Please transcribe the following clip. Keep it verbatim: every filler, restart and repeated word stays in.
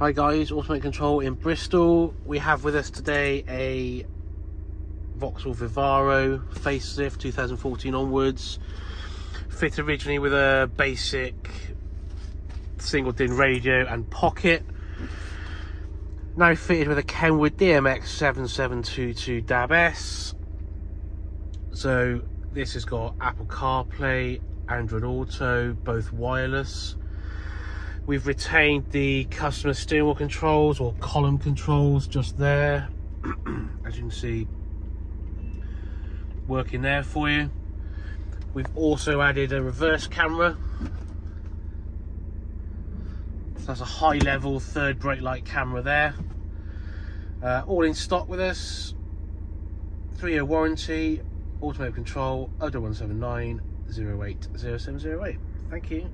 Hi guys, Automotive Control in Bristol. We have with us today a Vauxhall Vivaro facelift two thousand fourteen onwards, fitted originally with a basic single din radio and pocket, now fitted with a Kenwood D M X seven seven two two D A B S. So this has got Apple CarPlay, Android Auto, both wireless. We've retained the customer steering wheel controls or column controls just there, as you can see, working there for you. We've also added a reverse camera. So that's a high level third brake light camera there. Uh, all in stock with us. Three year warranty, Automotive Control, oh one seven nine, oh eight oh seven oh eight. Thank you.